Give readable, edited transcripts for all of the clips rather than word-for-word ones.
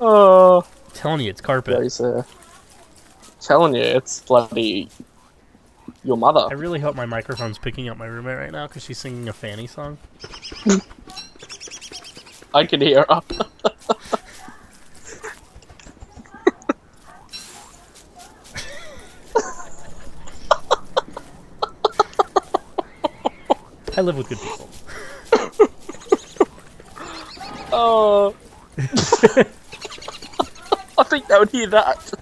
Oh. Telling you, it's carpet. Place, telling you, it's bloody your mother. I really hope my microphone's picking up my roommate right now because she's singing a Fanny song. I can hear her. I live with good people. Oh. I think they would hear that.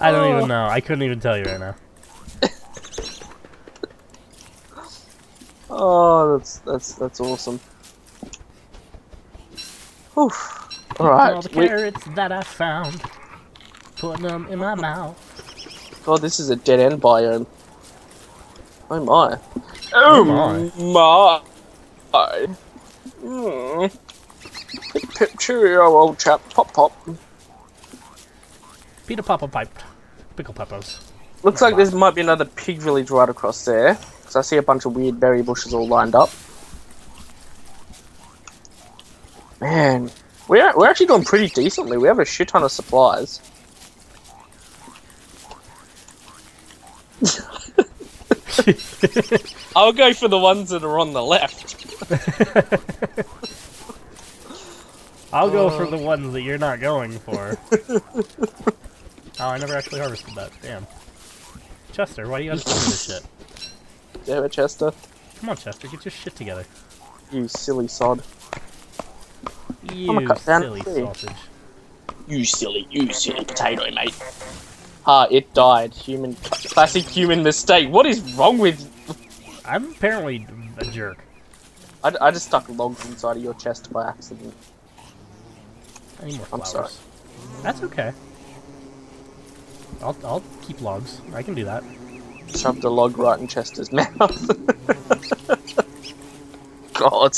I don't even know. I couldn't even tell you right now. Oh, that's awesome. Oof. All right. All the carrots that I found, putting them in my mouth. God, this is a dead end biome. Oh my! Oh my! Pip cheerio, old chap. Pop pop. Peter Popper piped. Pickle peppers. Looks like there might be another pig village right across there. Because I see a bunch of weird berry bushes all lined up. Man, we're actually doing pretty decently. We have a shit ton of supplies. I'll go for the ones that are on the left. I'll go for the ones that you're not going for. Oh, I never actually harvested that. Damn. Chester, why do you gotta do this shit? Damn it, Chester. Come on, Chester, get your shit together. You silly sod. You silly sausage. You silly potato, mate. Ah, it died. Classic human mistake. What is wrong with you? I'm apparently a jerk. I just stuck logs inside of your chest by accident. I need more flowers. I'm sorry. That's okay. I'll keep logs. I can do that. Shoved a log right in Chester's mouth. God.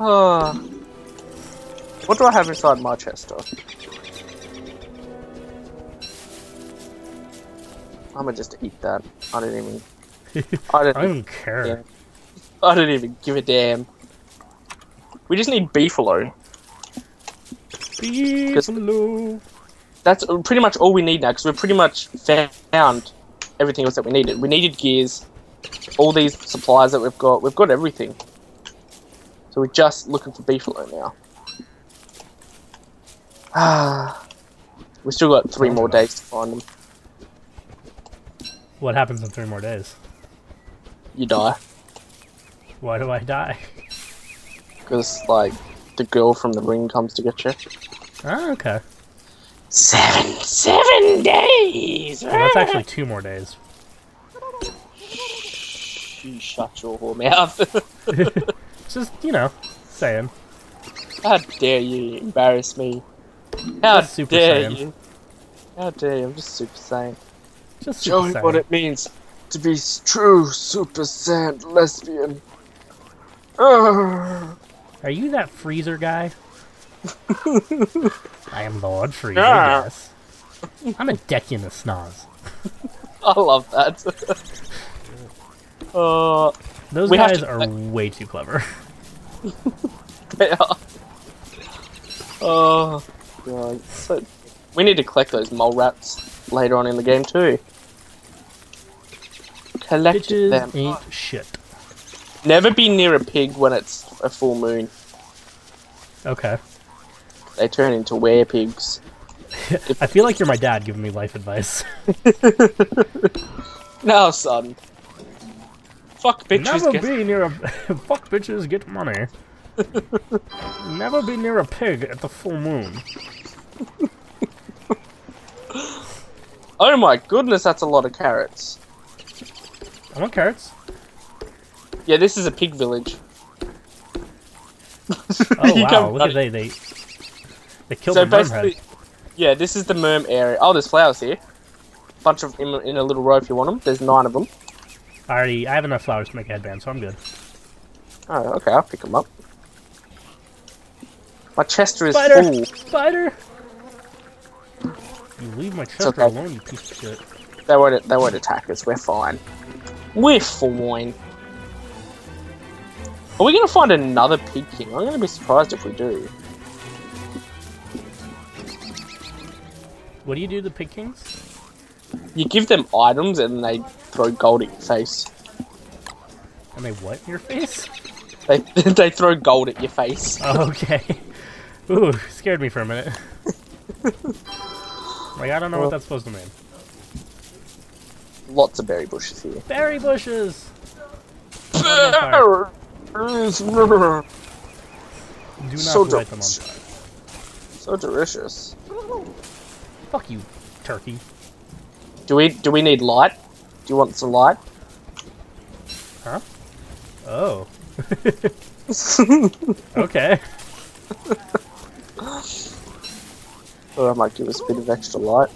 Oh. What do I have inside my chest? I'm gonna just eat that. I don't even care. Yeah. I don't even give a damn. We just need beefalo. Beefalo. That's pretty much all we need now, because we've pretty much found everything else that we needed. We needed gears, all these supplies that we've got. We've got everything. So we're just looking for beefalo now. Ah, we still got 3 more days to find them. What happens in 3 more days? You die. Why do I die? Because, like, the girl from the ring comes to get you. Oh, okay. 7 days! Well, that's actually 2 more days. You shut your whole mouth. Just, you know, saying. How dare you embarrass me. How dare you. How dare you, I'm just Super Saiyan. Just Show me what it means to be true Super Saiyan lesbian. Are you that freezer guy? I am Lord Freezer, yes. I'm a Deccan of Snaz. I love that. Those guys are way too clever. They are. Oh, God. So, we need to collect those mole rats later on in the game, too. Collect Bitches them. Ain't shit. Never be near a pig when it's a full moon. Okay. They turn into werepigs. I feel like you're my dad giving me life advice. No, son. Fuck bitches. Never be near a fuck bitches get money. Never be near a pig at the full moon. Oh my goodness, that's a lot of carrots. I want carrots. Yeah, this is a pig village. Oh wow! Look at they killed the merm head. Yeah, this is the merm area. Oh, there's flowers here. Bunch of in a little row if you want them. There's 9 of them. I have enough flowers to make a headband, so I'm good. Oh, okay. I'll pick them up. My Chester is full. Spider. You leave my Chester alone, you piece of shit. They won't attack us. We're fine. We're fine. Are we going to find another Pig King? I'm going to be surprised if we do. What do you do to the Pig Kings? You give them items and they throw gold at your face. And they what in your face? They throw gold at your face. Oh, okay. Ooh, scared me for a minute. Like, I don't know what that's supposed to mean. Lots of berry bushes here. Berry bushes! Berries! Do not so light them on fire. So delicious. Fuck you, turkey. Do we need light? Do you want some light? Huh? Oh. Okay. Oh, I might give us a bit of extra light.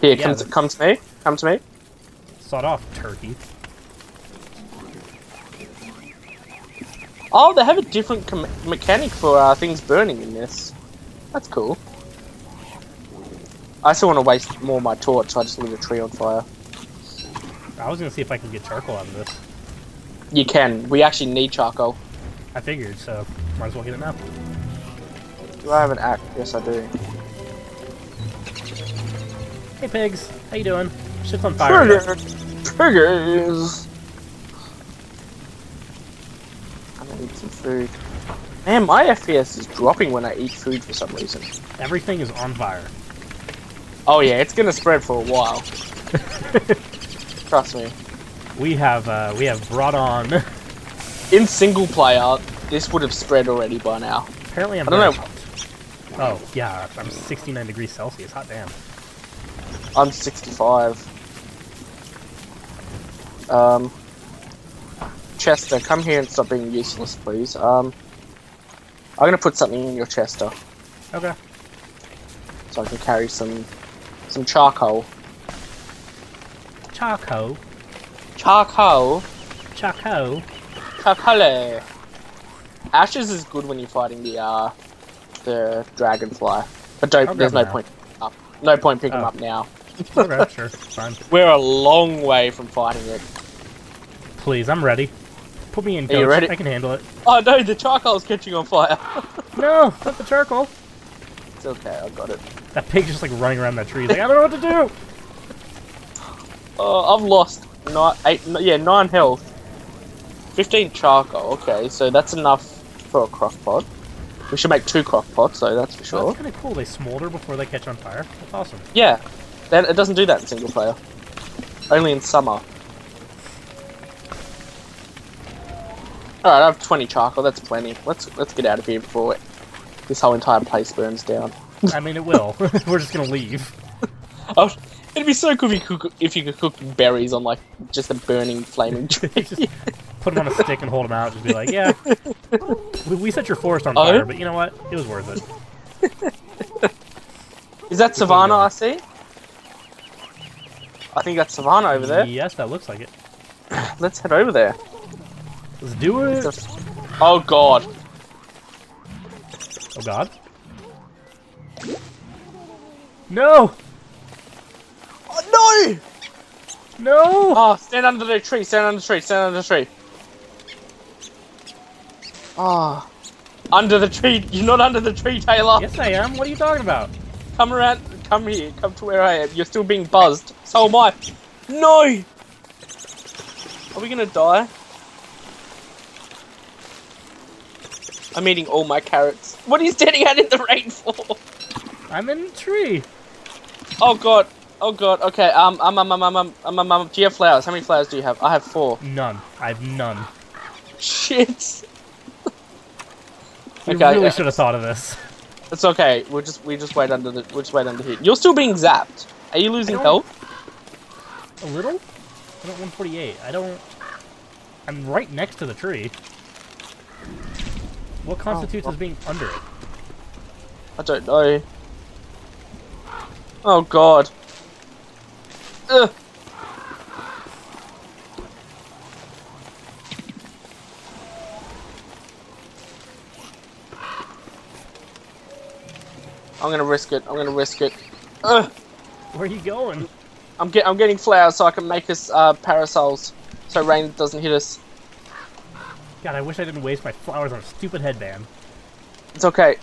Here, yeah, come to me. Come to me. Sod off, turkey. Oh, they have a different mechanic for things burning in this. That's cool. I still want to waste more of my torch, so I just leave a tree on fire. I was going to see if I can get charcoal out of this. You can. We actually need charcoal. I figured, so might as well get it now. Do I have an axe? Yes, I do. Hey, pigs. How you doing? Shit's on fire. Piggies! I'm gonna eat some food. Man, my FPS is dropping when I eat food for some reason. Everything is on fire. Oh yeah, it's gonna spread for a while. Trust me. We have brought on... In single player, this would have spread already by now. Apparently I'm... I don't know. Hot. Oh, yeah, I'm 69 degrees Celsius, hot damn. I'm 65. Chester, come here and stop being useless, please. I'm gonna put something in your Chester. Okay. So I can carry some charcoal. Charcoal? Charcoal? Charcoal? Charcoal. Ashes is good when you're fighting the dragonfly, but don't. There's no point. No point picking them up now. Okay, sure, fine. We're a long way from fighting it. Please, I'm ready. Put me in. Are you ready? I can handle it. Oh no, the charcoal's catching on fire. No, not the charcoal. It's okay, I got it. That pig just like running around that tree. Like, I don't know what to do. Oh, I've lost 9 health. 15 charcoal, okay, so that's enough for a crock pot. We should make 2 crock pots, so that's for sure. That's kind of cool, they smolder before they catch on fire. That's awesome. Yeah, it doesn't do that in single player. Only in summer. Alright, I have 20 charcoal, that's plenty. Let's get out of here before this whole entire place burns down. I mean, it will. We're just gonna leave. Oh, it'd be so cool if you could cook berries on, like, just a burning, flaming tree. Put them on a stick and hold them out. Just be like, yeah, we set your forest on fire, but you know what? It was worth it. Is that Savannah I see? I think that's Savannah over there. Yes, that looks like it. Let's head over there. Let's do it. Oh god. Oh god. No. Oh no. No. Oh, stand under the tree. Stand under the tree. Stand under the tree. Ah, oh, under the tree. You're not under the tree, Taylor. Yes, I am. What are you talking about? Come around. Come here. Come to where I am. You're still being buzzed. So am I. No! Are we gonna die? I'm eating all my carrots. What are you standing out in the rain for? I'm in the tree. Oh god. Oh god. Okay. Do you have flowers? How many flowers do you have? I have 4. None. I have none. Shit. We really should have thought of this. It's okay. We'll just wait under here. You're still being zapped. Are you losing health? A little. I'm at 148. I'm right next to the tree. What constitutes as being under it? I don't know. Oh god. Ugh. I'm gonna risk it. Where are you going? I'm getting flowers so I can make us parasols, so rain doesn't hit us. God, I wish I didn't waste my flowers on a stupid headband. It's okay.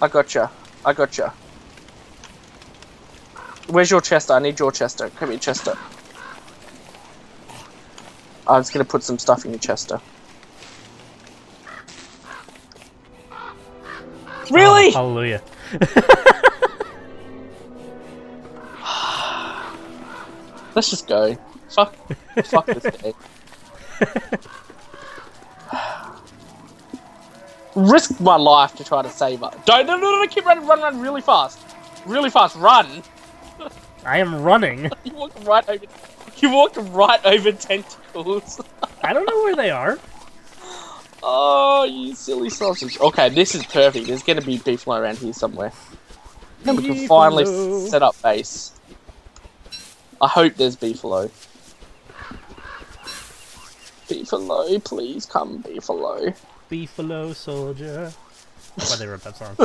I gotcha. Where's your Chester? I need your Chester. Come here, Chester. I'm just gonna put some stuff in your Chester. Really? Oh, hallelujah. Let's just go. Fuck this day. Risk my life to try to save us. Don't keep running, run really fast. Really fast, run. I am running. You walked right over tentacles. I don't know where they are. Oh, you silly sausage. Okay, this is perfect. There's gonna be beef line around here somewhere. Then we can finally set up base. I hope there's beefalo. Beefalo, please come, beefalo. Beefalo soldier. Why they wrote that song?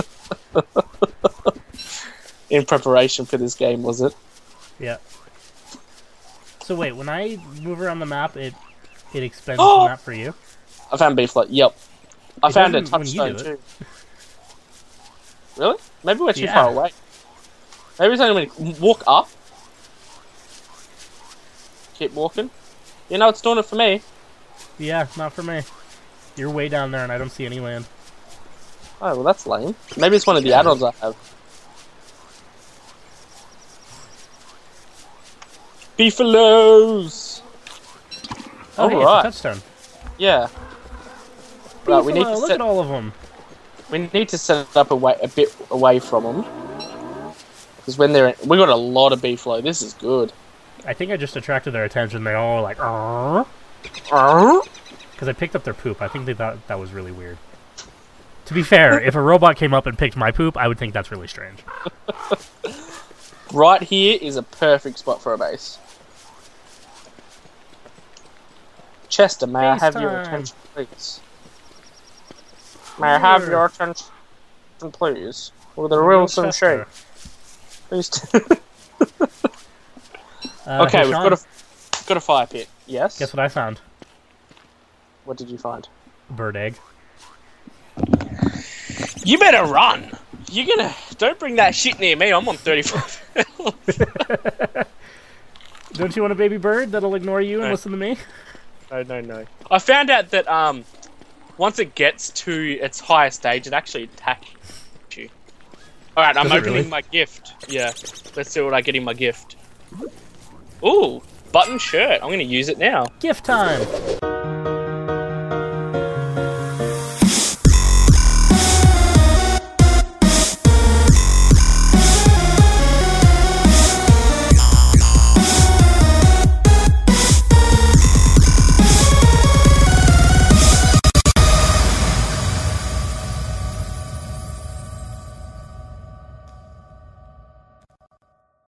In preparation for this game, was it? Yeah. So wait, when I move around the map, it expands the map for you. I found beefalo. Yep. I found a touchstone too. Really? Maybe we're too far away. Maybe it's only when you walk up. Keep walking. You know, it's doing it for me. Yeah, not for me. You're way down there and I don't see any land. Oh, well that's lame. Maybe it's one of the add-ons I have. Beefalos! Oh, hey, right. It's a touchstone. Yeah. Beefalo, right, we need to look at all of them. We need to set it up a bit away from them. Because when they're we got a lot of beefalo. This is good. I think I just attracted their attention. They all were like, because I picked up their poop. I think they thought that was really weird. To be fair, if a robot came up and picked my poop, I would think that's really strange. Right here is a perfect spot for a base. Chester, may I have your attention, please? May I have your attention, please? With the rules and shape. Please do. Okay, hey, we've got a fire pit. Yes. Guess what I found? What did you find? Bird egg. You better run. Don't bring that shit near me. I'm on 35. Don't you want a baby bird that'll ignore you and listen to me? No. I found out that once it gets to its higher stage, it actually attacks you. All right, I'm opening my gift. Yeah. Let's see what I get in my gift. Ooh, button shirt. I'm going to use it now. Gift time.